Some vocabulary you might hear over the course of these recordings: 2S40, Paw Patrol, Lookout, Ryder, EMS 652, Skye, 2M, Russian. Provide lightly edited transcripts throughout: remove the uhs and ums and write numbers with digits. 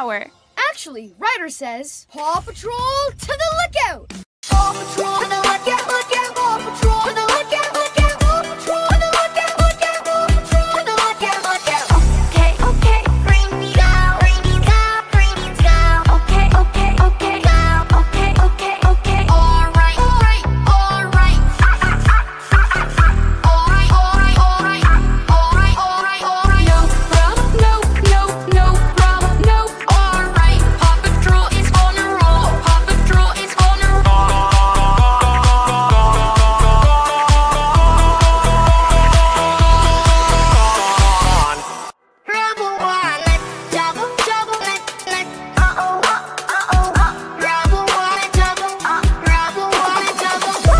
hour. Actually, Ryder says, Paw Patrol to the lookout! Paw Patrol to the lookout, lookout, Paw Patrol to the lookout, lookout, Paw Patrol to the lookout, lookout, Paw Patrol to the lookout, lookout. Okay, okay, rainy go, rainy go. Okay, okay, okay, go. Okay, okay, okay. Alright, alright, alright. Alright, alright, alright. Alright, alright, alright. No problem, no problem, no. Alright, Paw Patrol is on a roll. Paw Patrol is on a roll. Rebel one, double, uh-oh, uh-oh, Rebel one, double, Rebel one, double.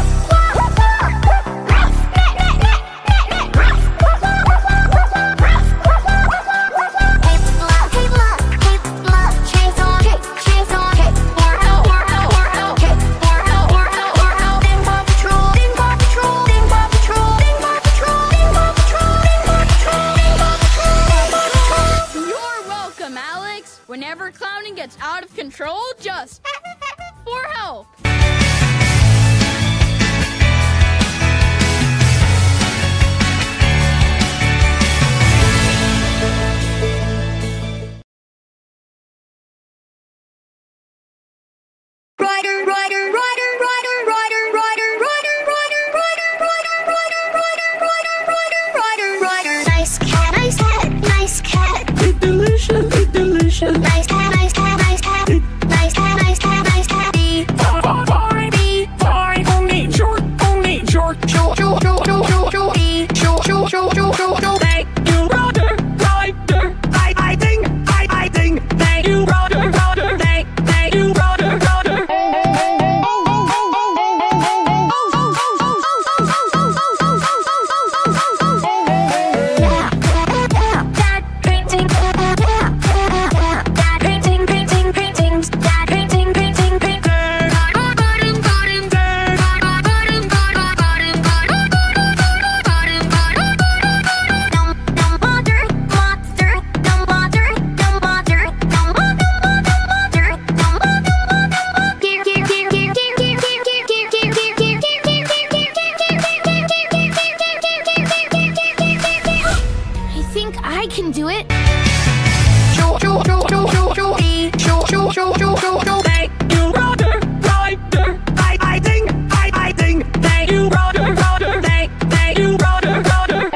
You're welcome, Alex. Whenever clowning gets out of control, just for help. Ryder. Nice cat. Delicious. Nice cat. Nice cat. Thank you, Ryder. I think. Thank you, Ryder. Thank you, Ryder. I think I can do it. Thank you, Ryder. I think. Thank you, Ryder. Thank you, Ryder.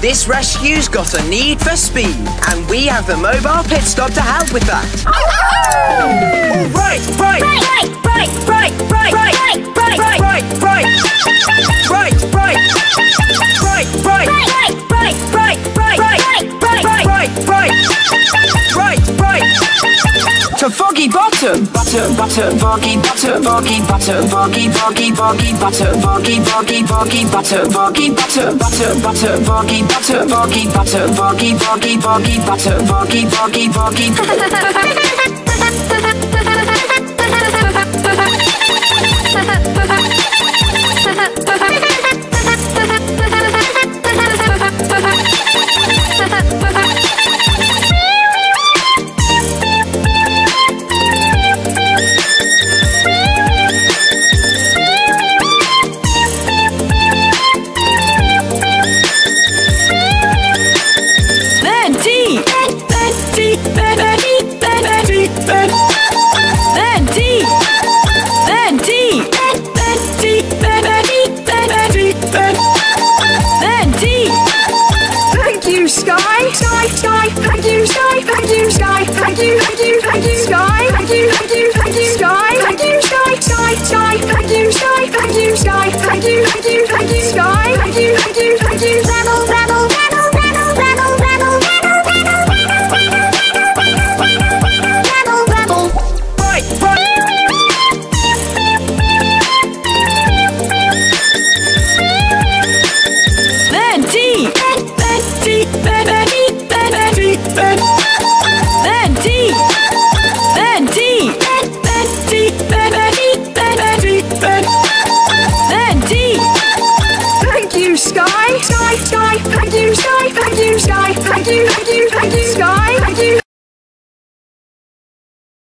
This rescue's got a need for speed, and we have the mobile pit stop to help with that. Oh, right. To foggy bottom, foggy bottom, foggy bottom, foggy bottom, foggy bottom, foggy bottom, foggy bottom, foggy bottom, Thank you, Skye.